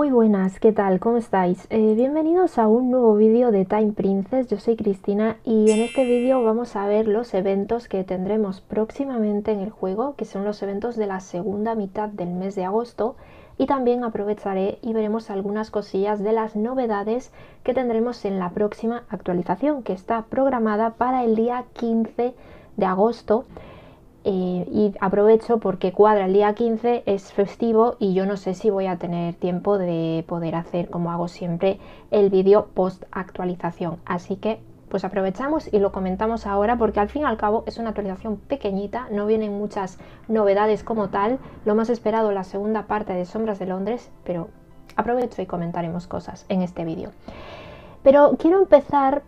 Muy buenas, ¿qué tal? ¿Cómo estáis? Bienvenidos a un nuevo vídeo de Time Princess, yo soy Cristina y en este vídeo vamos a ver los eventos que tendremos próximamente en el juego, que son los eventos de la segunda mitad del mes de agosto, y también aprovecharé y veremos algunas cosillas de las novedades que tendremos en la próxima actualización, que está programada para el día 15 de agosto. Y aprovecho porque cuadra el día 15, es festivo y yo no sé si voy a tener tiempo de poder hacer, como hago siempre, el vídeo post actualización, así que pues aprovechamos y lo comentamos ahora porque al fin y al cabo es una actualización pequeñita, no vienen muchas novedades como tal, lo más esperado la segunda parte de Sombras de Londres, pero aprovecho y comentaremos cosas en este vídeo. Pero quiero empezar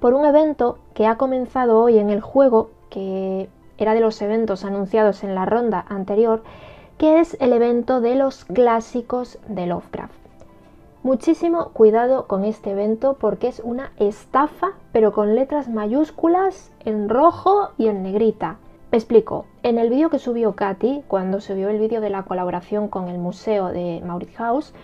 por un evento que ha comenzado hoy en el juego, que era de los eventos anunciados en la ronda anterior, que es el evento de los clásicos de Lovecraft. Muchísimo cuidado con este evento porque es una estafa, pero con letras mayúsculas, en rojo y en negrita. Me explico. En el vídeo que subió Katy, cuando subió el vídeo de la colaboración con el museo de Mauritshuis,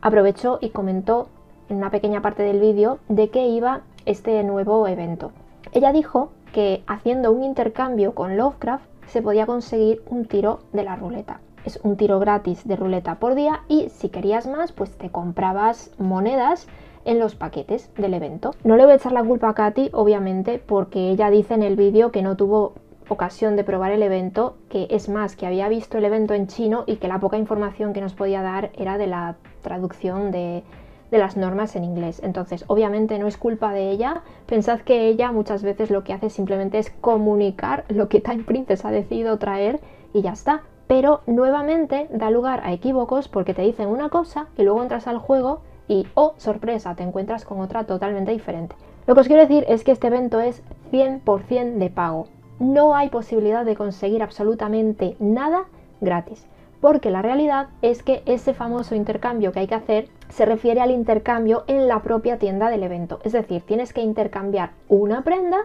aprovechó y comentó en una pequeña parte del vídeo de qué iba este nuevo evento. Ella dijo que haciendo un intercambio con Lovecraft se podía conseguir un tiro de la ruleta. Es un tiro gratis de ruleta por día y si querías más pues te comprabas monedas en los paquetes del evento. No le voy a echar la culpa a Katy, obviamente, porque ella dice en el vídeo que no tuvo ocasión de probar el evento, que es más, que había visto el evento en chino y que la poca información que nos podía dar era de la traducción de las normas en inglés. Entonces, obviamente no es culpa de ella. Pensad que ella muchas veces lo que hace simplemente es comunicar lo que Time Princess ha decidido traer y ya está. Pero nuevamente da lugar a equívocos porque te dicen una cosa y luego entras al juego y, oh, sorpresa, te encuentras con otra totalmente diferente. Lo que os quiero decir es que este evento es 100% de pago. No hay posibilidad de conseguir absolutamente nada gratis. Porque la realidad es que ese famoso intercambio que hay que hacer se refiere al intercambio en la propia tienda del evento. Es decir, tienes que intercambiar una prenda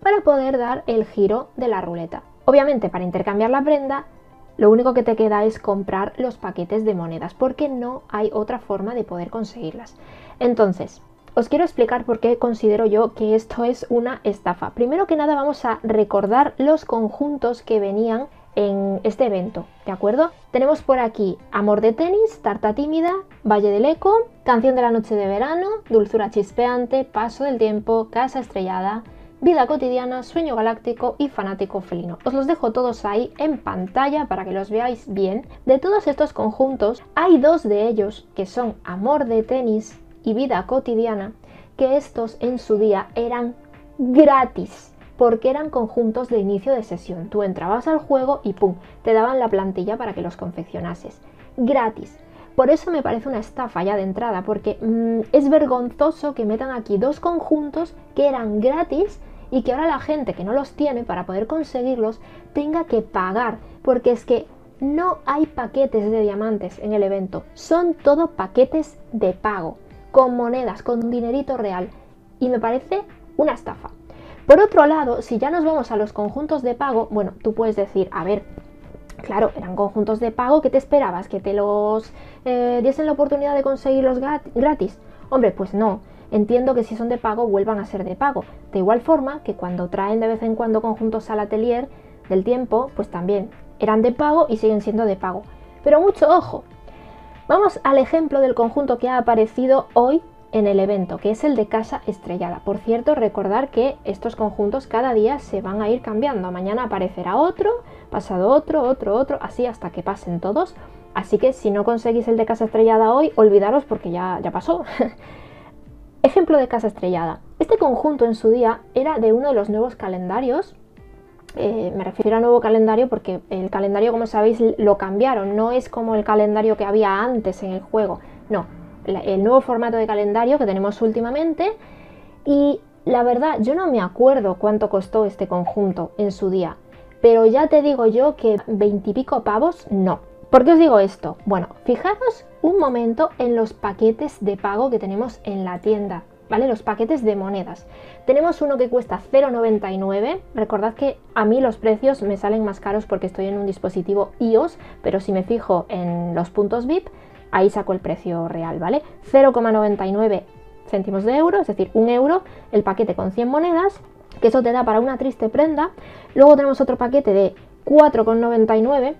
para poder dar el giro de la ruleta. Obviamente, para intercambiar la prenda, lo único que te queda es comprar los paquetes de monedas, porque no hay otra forma de poder conseguirlas. Entonces, os quiero explicar por qué considero yo que esto es una estafa. Primero que nada, vamos a recordar los conjuntos que venían en este evento, ¿de acuerdo? Tenemos por aquí Amor de Tenis, Tarta Tímida, Valle del Eco, Canción de la Noche de Verano, Dulzura Chispeante, Paso del Tiempo, Casa Estrellada, Vida Cotidiana, Sueño Galáctico y Fanático Felino. Os los dejo todos ahí en pantalla para que los veáis bien. De todos estos conjuntos, hay dos de ellos que son Amor de Tenis y Vida Cotidiana, que estos en su día eran gratis, porque eran conjuntos de inicio de sesión. Tú entrabas al juego y ¡pum!, te daban la plantilla para que los confeccionases. Gratis. Por eso me parece una estafa ya de entrada, porque es vergonzoso que metan aquí dos conjuntos que eran gratis y que ahora la gente que no los tiene para poder conseguirlos tenga que pagar, porque es que no hay paquetes de diamantes en el evento. Son todo paquetes de pago, con monedas, con dinerito real. Y me parece una estafa. Por otro lado, si ya nos vamos a los conjuntos de pago, bueno, tú puedes decir, a ver, claro, eran conjuntos de pago, ¿qué te esperabas? ¿Que te los diesen la oportunidad de conseguirlos gratis? Hombre, pues no, entiendo que si son de pago vuelvan a ser de pago. De igual forma que cuando traen de vez en cuando conjuntos al atelier del tiempo, pues también eran de pago y siguen siendo de pago. Pero mucho ojo, vamos al ejemplo del conjunto que ha aparecido hoy en el evento, que es el de Casa Estrellada. Por cierto, recordar que estos conjuntos cada día se van a ir cambiando. Mañana aparecerá otro, pasado otro, así hasta que pasen todos. Así que si no conseguís el de Casa Estrellada hoy, olvidaros porque ya pasó. Ejemplo de Casa Estrellada. Este conjunto en su día era de uno de los nuevos calendarios. Me refiero a nuevo calendario porque el calendario, como sabéis, lo cambiaron. No es como el calendario que había antes en el juego. No. El nuevo formato de calendario que tenemos últimamente, y la verdad yo no me acuerdo cuánto costó este conjunto en su día, pero ya te digo yo que 20 y pico pavos no. ¿Por qué os digo esto? Bueno, fijaros un momento en los paquetes de pago que tenemos en la tienda, ¿vale? Los paquetes de monedas. Tenemos uno que cuesta 0,99. Recordad que a mí los precios me salen más caros porque estoy en un dispositivo iOS, pero si me fijo en los puntos VIP ahí saco el precio real, ¿vale? 0,99 céntimos de euro, es decir, 1 euro, el paquete con 100 monedas, que eso te da para una triste prenda. Luego tenemos otro paquete de 4,99,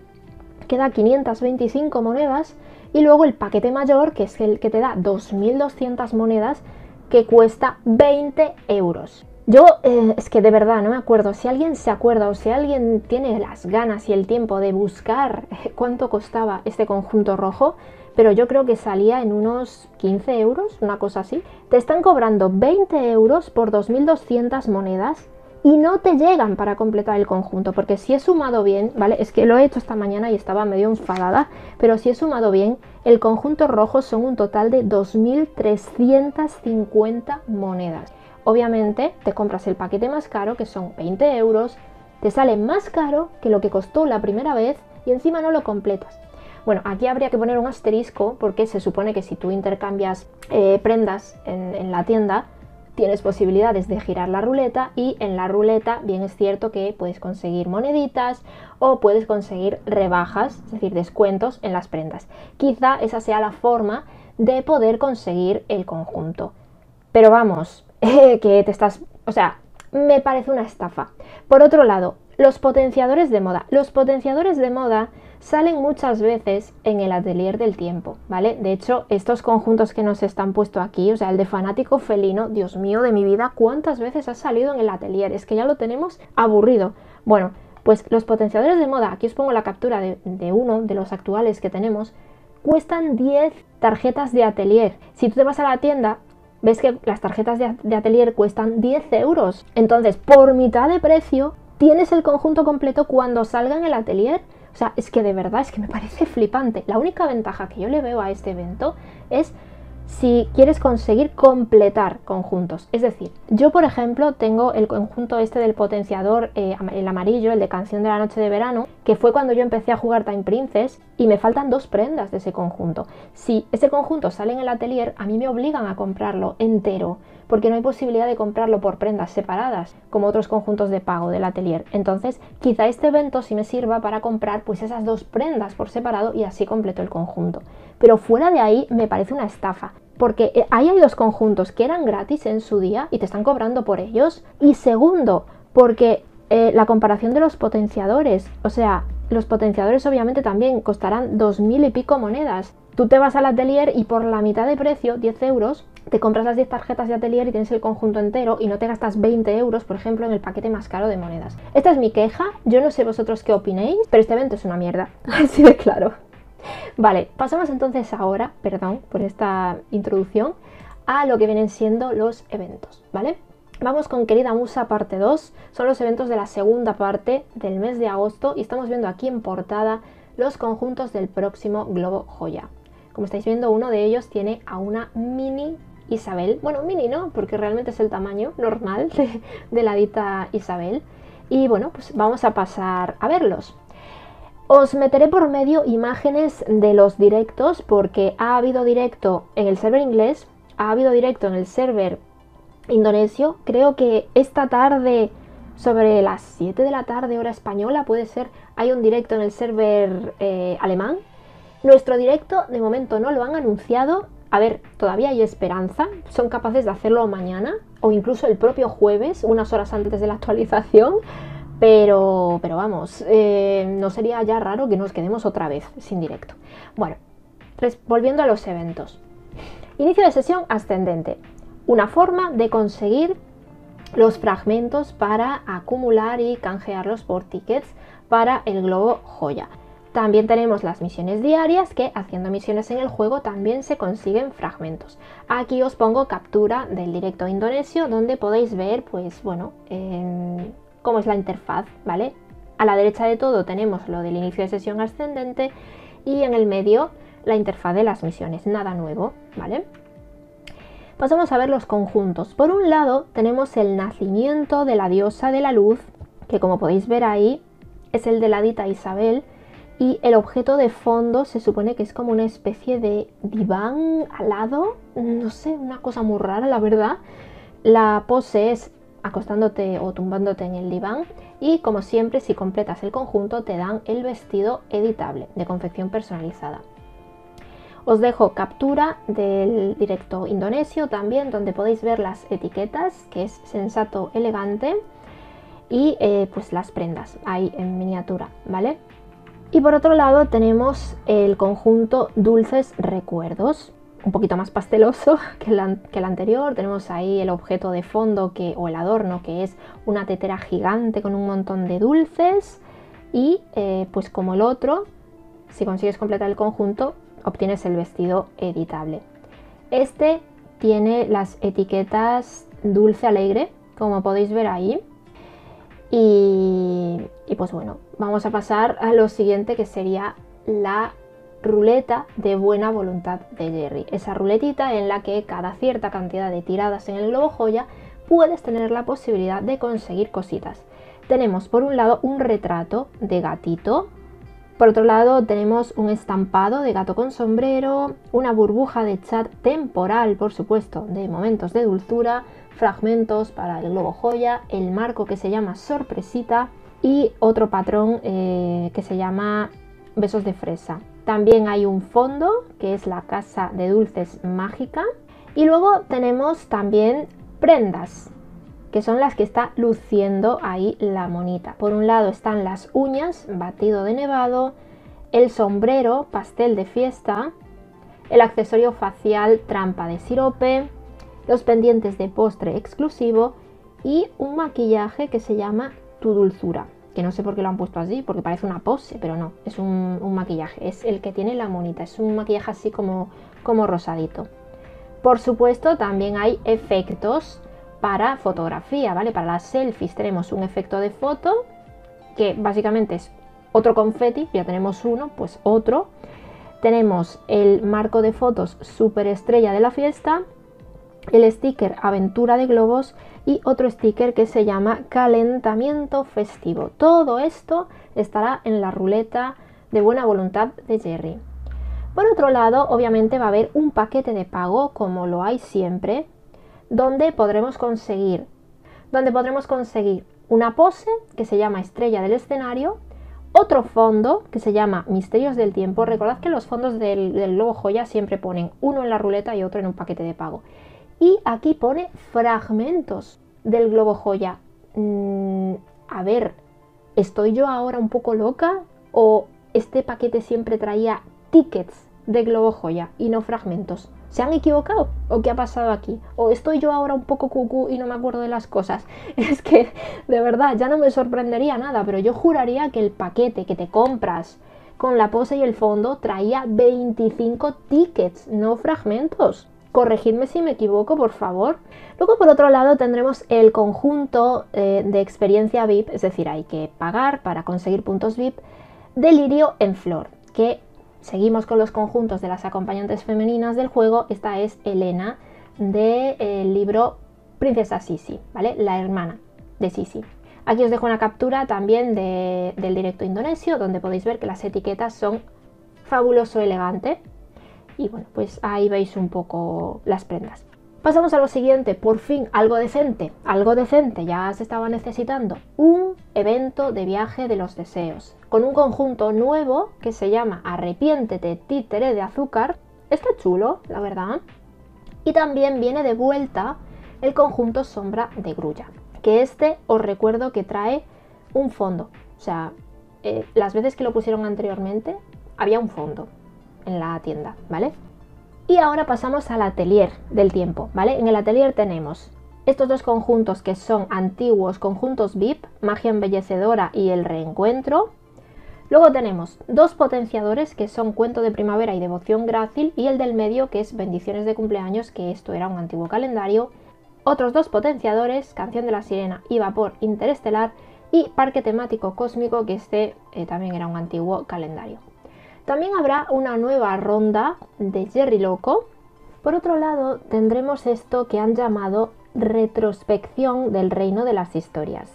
que da 525 monedas, y luego el paquete mayor, que es el que te da 2.200 monedas, que cuesta 20 euros. Yo es que de verdad no me acuerdo, si alguien se acuerda o si alguien tiene las ganas y el tiempo de buscar cuánto costaba este conjunto rojo, pero yo creo que salía en unos 15 euros, una cosa así. Te están cobrando 20 euros por 2.200 monedas y no te llegan para completar el conjunto, porque si he sumado bien, ¿vale? Es que lo he hecho esta mañana y estaba medio enfadada, pero si he sumado bien, el conjunto rojo son un total de 2.350 monedas. Obviamente te compras el paquete más caro, que son 20 euros, te sale más caro que lo que costó la primera vez y encima no lo completas. Bueno, aquí habría que poner un asterisco porque se supone que si tú intercambias prendas en la tienda, tienes posibilidades de girar la ruleta y en la ruleta bien es cierto que puedes conseguir moneditas o puedes conseguir rebajas, es decir, descuentos en las prendas. Quizá esa sea la forma de poder conseguir el conjunto. Pero vamos... que te estás... O sea, me parece una estafa. Por otro lado, los potenciadores de moda. Los potenciadores de moda salen muchas veces en el atelier del tiempo, ¿vale? De hecho, estos conjuntos que nos están puesto aquí, o sea, el de fanático felino, Dios mío de mi vida, ¿cuántas veces ha salido en el atelier? Es que ya lo tenemos aburrido. Bueno, pues los potenciadores de moda, aquí os pongo la captura de uno de los actuales que tenemos, cuestan 10 tarjetas de atelier. Si tú te vas a la tienda... ves que las tarjetas de atelier cuestan 10 euros. Entonces, por mitad de precio, tienes el conjunto completo cuando salga en el atelier. O sea, es que de verdad, es que me parece flipante. La única ventaja que yo le veo a este evento es si quieres conseguir completar conjuntos. Es decir, yo por ejemplo tengo el conjunto este del potenciador, el amarillo, el de Canción de la Noche de Verano, que fue cuando yo empecé a jugar Time Princess, y me faltan 2 prendas de ese conjunto. Si ese conjunto sale en el atelier, a mí me obligan a comprarlo entero, porque no hay posibilidad de comprarlo por prendas separadas, como otros conjuntos de pago del atelier. Entonces, quizá este evento sí me sirva para comprar pues esas 2 prendas por separado y así completo el conjunto. Pero fuera de ahí me parece una estafa, porque ahí hay 2 conjuntos que eran gratis en su día y te están cobrando por ellos. Y segundo, porque la comparación de los potenciadores, o sea, los potenciadores obviamente también costarán 2.000 y pico monedas. Tú te vas al atelier y por la mitad de precio, 10 euros, te compras las 10 tarjetas de atelier y tienes el conjunto entero y no te gastas 20 euros, por ejemplo, en el paquete más caro de monedas. Esta es mi queja, yo no sé vosotros qué opinéis, pero este evento es una mierda, así de claro. Vale, pasamos entonces ahora, perdón por esta introducción, a lo que vienen siendo los eventos, ¿vale? Vamos con Querida Musa parte 2, son los eventos de la segunda parte del mes de agosto y estamos viendo aquí en portada los conjuntos del próximo Globo Joya. Como estáis viendo, uno de ellos tiene a una mini Isabel, bueno, mini no, porque realmente es el tamaño normal de la dita Isabel. Y bueno, pues vamos a pasar a verlos. Os meteré por medio imágenes de los directos, porque ha habido directo en el server inglés, ha habido directo en el server indonesio, creo que esta tarde, sobre las 7 de la tarde hora española, puede ser, hay un directo en el server alemán. Nuestro directo de momento no lo han anunciado. A ver, todavía hay esperanza, son capaces de hacerlo mañana o incluso el propio jueves, unas horas antes de la actualización, pero vamos, no sería ya raro que nos quedemos otra vez sin directo. Bueno, volviendo a los eventos. Inicio de sesión ascendente, una forma de conseguir los fragmentos para acumular y canjearlos por tickets para el Globo Joya. También tenemos las misiones diarias, que haciendo misiones en el juego también se consiguen fragmentos. Aquí os pongo captura del directo indonesio, donde podéis ver, pues bueno, cómo es la interfaz, ¿vale? A la derecha de todo tenemos lo del inicio de sesión ascendente y en el medio la interfaz de las misiones, nada nuevo, ¿vale? Pasamos a ver los conjuntos. Por un lado tenemos el nacimiento de la diosa de la luz, que como podéis ver ahí es el de la dita Isabel. Y el objeto de fondo se supone que es como una especie de diván alado, no sé, una cosa muy rara la verdad. La pose es acostándote o tumbándote en el diván y como siempre si completas el conjunto te dan el vestido editable de confección personalizada. Os dejo captura del directo indonesio también, donde podéis ver las etiquetas, que es sensato, elegante, y pues las prendas ahí en miniatura, ¿vale? Y por otro lado tenemos el conjunto Dulces Recuerdos, un poquito más pasteloso que el anterior. Tenemos ahí el objeto de fondo o el adorno, que es una tetera gigante con un montón de dulces, y pues como el otro, si consigues completar el conjunto, obtienes el vestido editable. Este tiene las etiquetas dulce alegre, como podéis ver ahí. Y pues bueno, vamos a pasar a lo siguiente, que sería la ruleta de buena voluntad de Jerry. Esa ruletita en la que cada cierta cantidad de tiradas en el globo joya puedes tener la posibilidad de conseguir cositas. Tenemos por un lado un retrato de gatito, por otro lado tenemos un estampado de gato con sombrero, una burbuja de chat temporal, por supuesto, de momentos de dulzura, fragmentos para el globo joya, el marco que se llama sorpresita y otro patrón que se llama besos de fresa. También hay un fondo que es la casa de dulces mágica, y luego tenemos también prendas, que son las que está luciendo ahí la monita. Por un lado están las uñas, batido de nevado, el sombrero, pastel de fiesta, el accesorio facial, trampa de sirope, los pendientes de postre exclusivo y un maquillaje que se llama Tu Dulzura, que no sé por qué lo han puesto así, porque parece una pose, pero no, es un maquillaje, es el que tiene la monita, es un maquillaje así como rosadito. Por supuesto también hay efectos para fotografía, ¿vale? Para las selfies tenemos un efecto de foto, que básicamente es otro confeti, ya tenemos uno, pues otro. Tenemos el marco de fotos superestrella de la fiesta, el sticker aventura de globos y otro sticker que se llama calentamiento festivo. Todo esto estará en la ruleta de buena voluntad de Jerry. Por otro lado, obviamente va a haber un paquete de pago, como lo hay siempre, donde podremos conseguir una pose que se llama Estrella del Escenario, otro fondo que se llama Misterios del Tiempo. Recordad que los fondos del globo joya siempre ponen uno en la ruleta y otro en un paquete de pago. Y aquí pone fragmentos del globo joya. A ver, ¿estoy yo ahora un poco loca? ¿O este paquete siempre traía tickets de globo joya y no fragmentos? ¿Se han equivocado? ¿O qué ha pasado aquí? ¿O estoy yo ahora un poco cucú y no me acuerdo de las cosas? Es que, de verdad, ya no me sorprendería nada, pero yo juraría que el paquete que te compras con la pose y el fondo traía 25 tickets, no fragmentos. Corregidme si me equivoco, por favor. Luego, por otro lado, tendremos el conjunto de experiencia VIP, es decir, hay que pagar para conseguir puntos VIP, Delirio en Flor, que... Seguimos con los conjuntos de las acompañantes femeninas del juego. Esta es Elena, del libro Princesa Sisi, ¿vale? La hermana de Sisi. Aquí os dejo una captura también del directo indonesio, donde podéis ver que las etiquetas son fabuloso, elegante. Y bueno, pues ahí veis un poco las prendas. Pasamos a lo siguiente, por fin algo decente, ya se estaba necesitando. Un evento de viaje de los deseos, con un conjunto nuevo que se llama Arrepiéntete, títere de azúcar. Está chulo, la verdad. Y también viene de vuelta el conjunto Sombra de Grulla, que este os recuerdo que trae un fondo. O sea, las veces que lo pusieron anteriormente había un fondo en la tienda, ¿vale? Y ahora pasamos al atelier del tiempo, ¿vale? En el atelier tenemos estos dos conjuntos que son antiguos conjuntos VIP, magia embellecedora y el reencuentro. Luego tenemos dos potenciadores que son cuento de primavera y devoción grácil, y el del medio que es bendiciones de cumpleaños, que esto era un antiguo calendario. Otros dos potenciadores, canción de la sirena y vapor interestelar, y parque temático cósmico, que este también era un antiguo calendario. También habrá una nueva ronda de Jerry Loco. Por otro lado, tendremos esto que han llamado Retrospección del Reino de las Historias.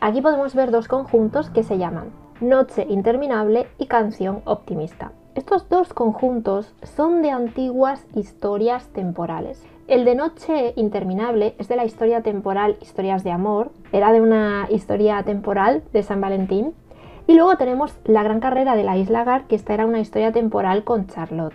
Aquí podemos ver dos conjuntos que se llaman Noche Interminable y Canción Optimista. Estos dos conjuntos son de antiguas historias temporales. El de Noche Interminable es de la historia temporal Historias de Amor, era de una historia temporal de San Valentín. Y luego tenemos La Gran Carrera de la Isla Gar, que esta era una historia temporal con Charlotte.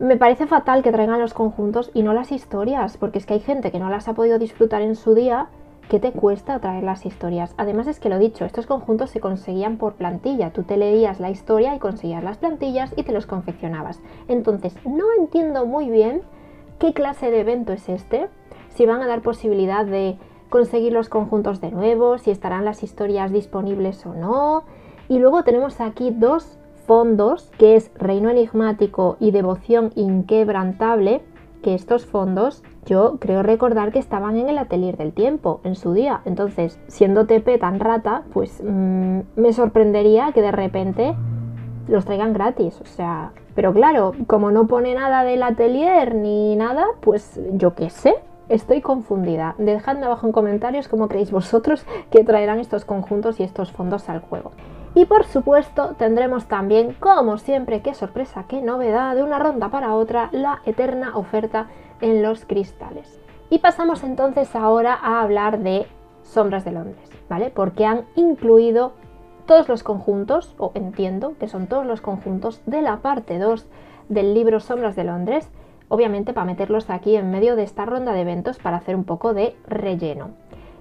Me parece fatal que traigan los conjuntos y no las historias, porque es que hay gente que no las ha podido disfrutar en su día. ¿Qué te cuesta traer las historias? Además es que lo dicho, estos conjuntos se conseguían por plantilla. Tú te leías la historia y conseguías las plantillas y te los confeccionabas. Entonces, no entiendo muy bien qué clase de evento es este, si van a dar posibilidad de conseguir los conjuntos de nuevo, si estarán las historias disponibles o no. Y luego tenemos aquí dos fondos, que es Reino Enigmático y Devoción Inquebrantable, que estos fondos yo creo recordar que estaban en el Atelier del Tiempo en su día. Entonces, siendo TP tan rata, pues me sorprendería que de repente los traigan gratis, o sea... Pero claro, como no pone nada del atelier ni nada, pues yo qué sé, estoy confundida. Dejadme abajo en comentarios cómo creéis vosotros que traerán estos conjuntos y estos fondos al juego. Y por supuesto tendremos también, como siempre, qué sorpresa, qué novedad, de una ronda para otra, la eterna oferta en los cristales. Y pasamos entonces ahora a hablar de Sombras de Londres, ¿vale? Porque han incluido todos los conjuntos, o entiendo que son todos los conjuntos de la parte 2 del libro Sombras de Londres, obviamente para meterlos aquí en medio de esta ronda de eventos para hacer un poco de relleno.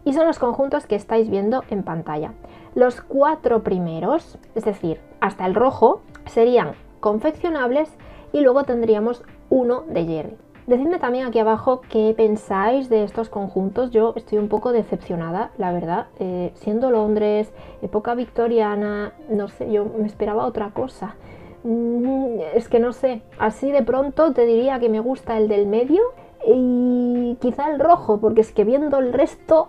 Y son los conjuntos que estáis viendo en pantalla. Los 4 primeros, es decir, hasta el rojo, serían confeccionables y luego tendríamos uno de Jerry. Decidme también aquí abajo qué pensáis de estos conjuntos. Yo estoy un poco decepcionada, la verdad. Siendo Londres, época victoriana, no sé, yo me esperaba otra cosa. Es que no sé, así de pronto te diría que me gusta el del medio y quizá el rojo, porque es que viendo el resto...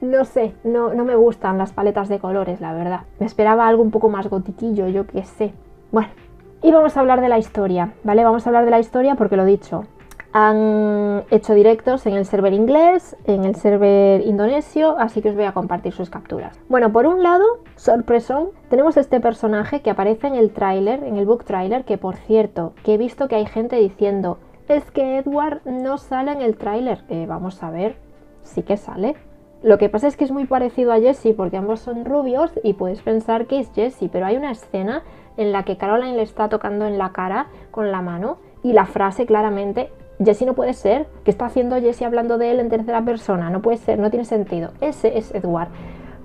No sé, no me gustan las paletas de colores, la verdad. Me esperaba algo un poco más gotiquillo, yo qué sé. Bueno, y vamos a hablar de la historia, ¿vale? Vamos a hablar de la historia porque lo dicho, han hecho directos en el server inglés, en el server indonesio, así que os voy a compartir sus capturas. Bueno, por un lado, sorpresón, tenemos este personaje que aparece en el tráiler, en el book tráiler, que por cierto, que he visto que hay gente diciendo, es que Edward no sale en el tráiler. Vamos a ver, sí que sale. Lo que pasa es que es muy parecido a Jessie porque ambos son rubios y puedes pensar que es Jessie, pero hay una escena en la que Caroline le está tocando en la cara con la mano y la frase claramente, Jessie no puede ser, ¿qué está haciendo Jessie hablando de él en tercera persona? No puede ser, no tiene sentido. Ese es Edward.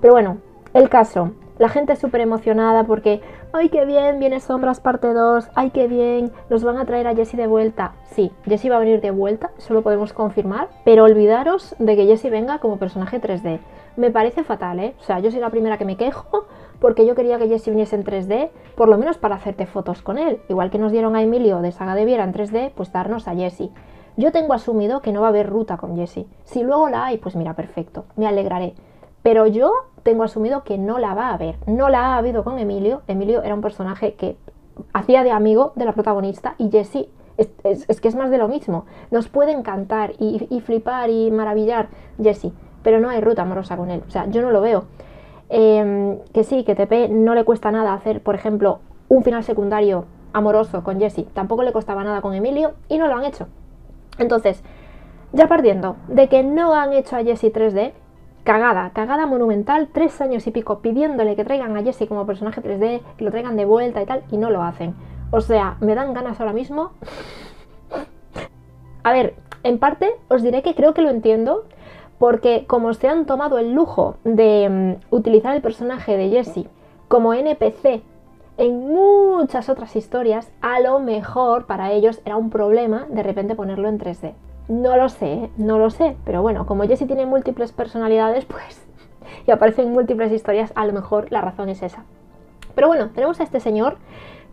Pero bueno, el caso, la gente es súper emocionada porque, ¡ay qué bien! Viene Sombras parte 2, ¡ay qué bien! Nos van a traer a Jessie de vuelta. Sí, Jessie va a venir de vuelta, eso lo podemos confirmar, pero olvidaros de que Jessie venga como personaje 3D. Me parece fatal, ¿eh? O sea, yo soy la primera que me quejo porque yo quería que Jessie viniese en 3D, por lo menos para hacerte fotos con él. Igual que nos dieron a Emilio de Saga de Viera en 3D, pues darnos a Jessie. Yo tengo asumido que no va a haber ruta con Jessie. Si luego la hay, pues mira, perfecto, me alegraré. Pero yo tengo asumido que no la va a haber, no la ha habido con Emilio. Emilio era un personaje que hacía de amigo de la protagonista y Jessie es que es más de lo mismo. Nos puede encantar y flipar y maravillar Jessie, pero no hay ruta amorosa con él, o sea, yo no lo veo. Que sí, que TP no le cuesta nada hacer, por ejemplo, un final secundario amoroso con Jessie, tampoco le costaba nada con Emilio y no lo han hecho. Entonces, ya partiendo de que no han hecho a Jessie 3D, cagada, cagada monumental, 3 años y pico pidiéndole que traigan a Jessie como personaje 3D, que lo traigan de vuelta y tal, y no lo hacen. O sea, me dan ganas ahora mismo. A ver, en parte os diré que creo que lo entiendo, porque como se han tomado el lujo de utilizar el personaje de Jessie como NPC en muchas otras historias, a lo mejor para ellos era un problema de repente ponerlo en 3D. No lo sé, no lo sé, pero bueno, como Jessie tiene múltiples personalidades, pues, y aparece en múltiples historias, a lo mejor la razón es esa. Pero bueno, tenemos a este señor,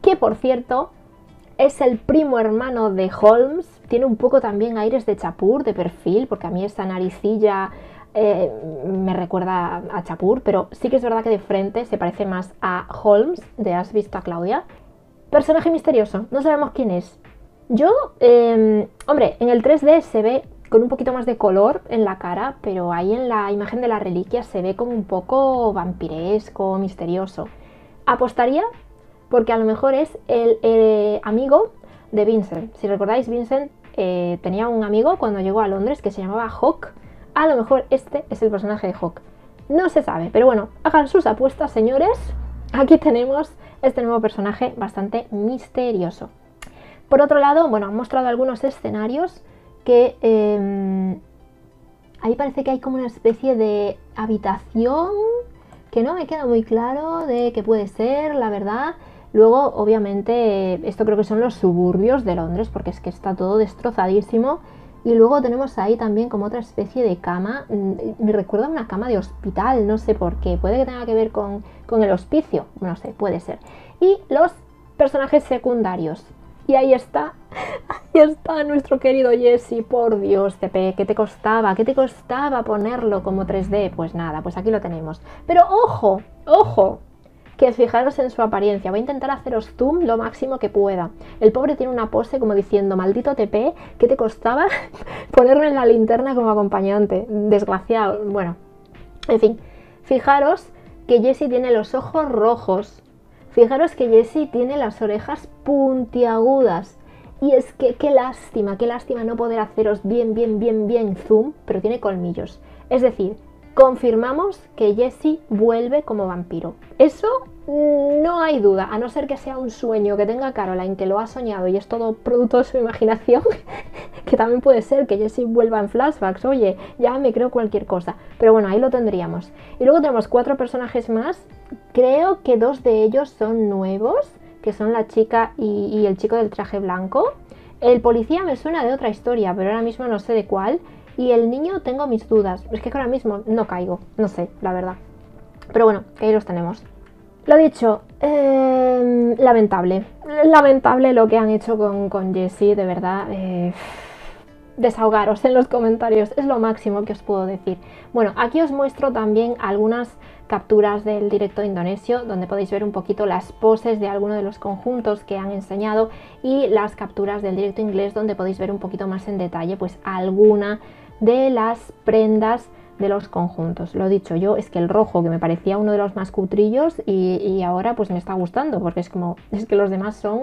que por cierto, es el primo hermano de Holmes, tiene un poco también aires de Chapur, de perfil, porque a mí esa naricilla me recuerda a Chapur, pero sí que es verdad que de frente se parece más a Holmes, de Has Visto a Claudia. Personaje misterioso, no sabemos quién es. Yo, hombre, en el 3D se ve con un poquito más de color en la cara, pero ahí en la imagen de la reliquia se ve como un poco vampiresco, misterioso. Apostaría porque a lo mejor es el amigo de Vincent. Si recordáis, Vincent tenía un amigo cuando llegó a Londres que se llamaba Hawk. A lo mejor este es el personaje de Hawk. No se sabe, pero bueno, hagan sus apuestas, señores. Aquí tenemos este nuevo personaje bastante misterioso. Por otro lado, bueno, han mostrado algunos escenarios que ahí parece que hay como una especie de habitación que no me queda muy claro de qué puede ser, la verdad. Luego, obviamente, esto creo que son los suburbios de Londres, porque es que está todo destrozadísimo. Y luego tenemos ahí también como otra especie de cama, me recuerda a una cama de hospital, no sé por qué, puede que tenga que ver con el hospicio, no sé, puede ser. Y los personajes secundarios, y ahí está nuestro querido Jesse, por Dios, CP, qué te costaba ponerlo como 3D? Pues nada, pues aquí lo tenemos. Pero ojo, ojo, que fijaros en su apariencia, voy a intentar haceros zoom lo máximo que pueda. El pobre tiene una pose como diciendo, maldito TP, ¿qué te costaba ponerme en la linterna como acompañante? Desgraciado, bueno, en fin, fijaros que Jessie tiene los ojos rojos, fijaros que Jessie tiene las orejas puntiagudas. Y es que qué lástima no poder haceros bien zoom, pero tiene colmillos, es decir, confirmamos que Jessie vuelve como vampiro. Eso no hay duda, a no ser que sea un sueño que tenga Caroline, que lo ha soñado y es todo producto de su imaginación, que también puede ser que Jessie vuelva en flashbacks, oye, ya me creo cualquier cosa. Pero bueno, ahí lo tendríamos. Y luego tenemos 4 personajes más, creo que 2 de ellos son nuevos, que son la chica y el chico del traje blanco. El policía me suena de otra historia, pero ahora mismo no sé de cuál. Y el niño tengo mis dudas, es que ahora mismo no caigo, no sé, la verdad. Pero bueno, que ahí los tenemos. Lo dicho, lamentable. Lamentable lo que han hecho con Jessie, de verdad. Desahogaros en los comentarios, es lo máximo que os puedo decir. Bueno, aquí os muestro también algunas capturas del directo indonesio, donde podéis ver un poquito las poses de alguno de los conjuntos que han enseñado, y las capturas del directo inglés, donde podéis ver un poquito más en detalle pues alguna de las prendas de los conjuntos. Lo dicho, yo es que el rojo, que me parecía uno de los más cutrillos, y ahora pues me está gustando, porque es como, es que los demás son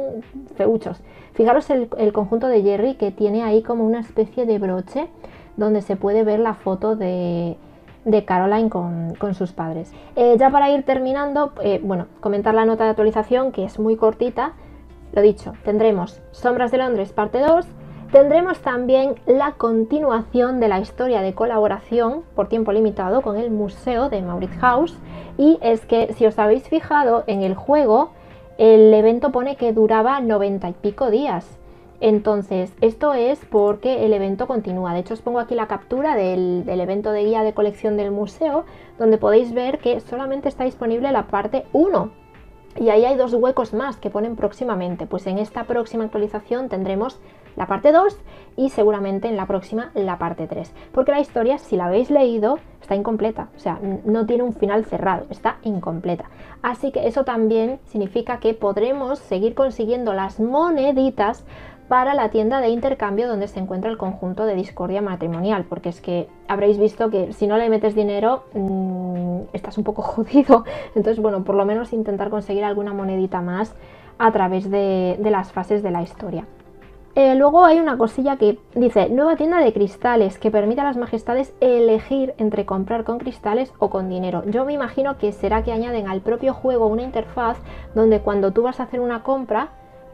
feuchos. Fijaros el conjunto de Jerry, que tiene ahí como una especie de broche donde se puede ver la foto de Caroline con sus padres. Ya para ir terminando, bueno, comentar la nota de actualización, que es muy cortita. Lo dicho, tendremos Sombras de Londres parte 2, tendremos también la continuación de la historia de colaboración por tiempo limitado con el museo de Mauritshuis. Y es que si os habéis fijado en el juego, el evento pone que duraba 90 y pico días. Entonces, esto es porque el evento continúa. De hecho, os pongo aquí la captura del evento de guía de colección del museo, donde podéis ver que solamente está disponible la parte 1. Y ahí hay 2 huecos más que ponen próximamente. Pues en esta próxima actualización tendremos la parte 2 y seguramente en la próxima la parte 3. Porque la historia, si la habéis leído, está incompleta. O sea, no tiene un final cerrado, está incompleta. Así que eso también significa que podremos seguir consiguiendo las moneditas para la tienda de intercambio donde se encuentra el conjunto de discordia matrimonial, porque es que habréis visto que si no le metes dinero estás un poco jodido. Entonces, bueno, por lo menos intentar conseguir alguna monedita más a través de las fases de la historia. Luego hay una cosilla que dice, nueva tienda de cristales que permite a las majestades elegir entre comprar con cristales o con dinero. Yo me imagino que será que añaden al propio juego una interfaz donde cuando tú vas a hacer una compra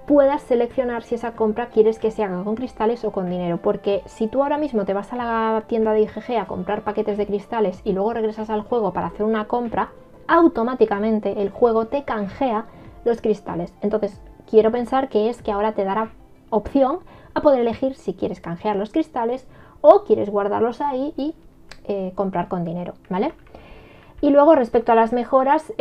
puedas seleccionar si esa compra quieres que se haga con cristales o con dinero, porque si tú ahora mismo te vas a la tienda de IGG a comprar paquetes de cristales y luego regresas al juego para hacer una compra, automáticamente el juego te canjea los cristales. Entonces quiero pensar que es que ahora te dará opción a poder elegir si quieres canjear los cristales o quieres guardarlos ahí y comprar con dinero, ¿vale? Y luego respecto a las mejoras,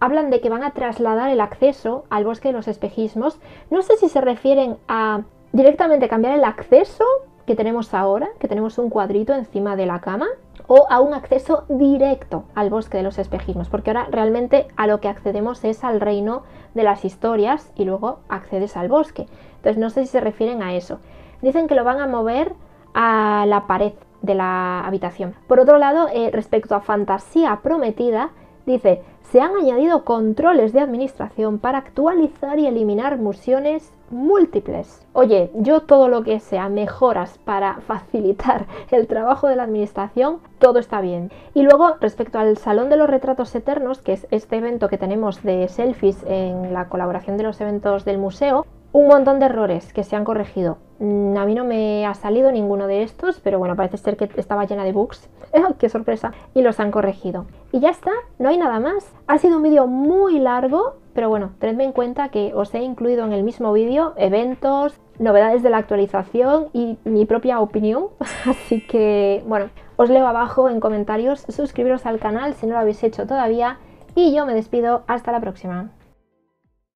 hablan de que van a trasladar el acceso al bosque de los espejismos. No sé si se refieren a directamente cambiar el acceso que tenemos ahora, que tenemos un cuadrito encima de la cama, o a un acceso directo al bosque de los espejismos, porque ahora realmente a lo que accedemos es al reino de las historias y luego accedes al bosque. Entonces no sé si se refieren a eso. Dicen que lo van a mover a la pared de la habitación. Por otro lado, respecto a Fantasía Prometida, dice, se han añadido controles de administración para actualizar y eliminar misiones múltiples. Oye, yo todo lo que sea mejoras para facilitar el trabajo de la administración, todo está bien. Y luego, respecto al Salón de los Retratos Eternos, que es este evento que tenemos de selfies en la colaboración de los eventos del museo, un montón de errores que se han corregido. A mí no me ha salido ninguno de estos, pero bueno, parece ser que estaba llena de bugs. ¡Qué sorpresa! Y los han corregido. Y ya está, no hay nada más. Ha sido un vídeo muy largo, pero bueno, tenedme en cuenta que os he incluido en el mismo vídeo eventos, novedades de la actualización y mi propia opinión. Así que, bueno, os leo abajo en comentarios, suscribiros al canal si no lo habéis hecho todavía y yo me despido, hasta la próxima.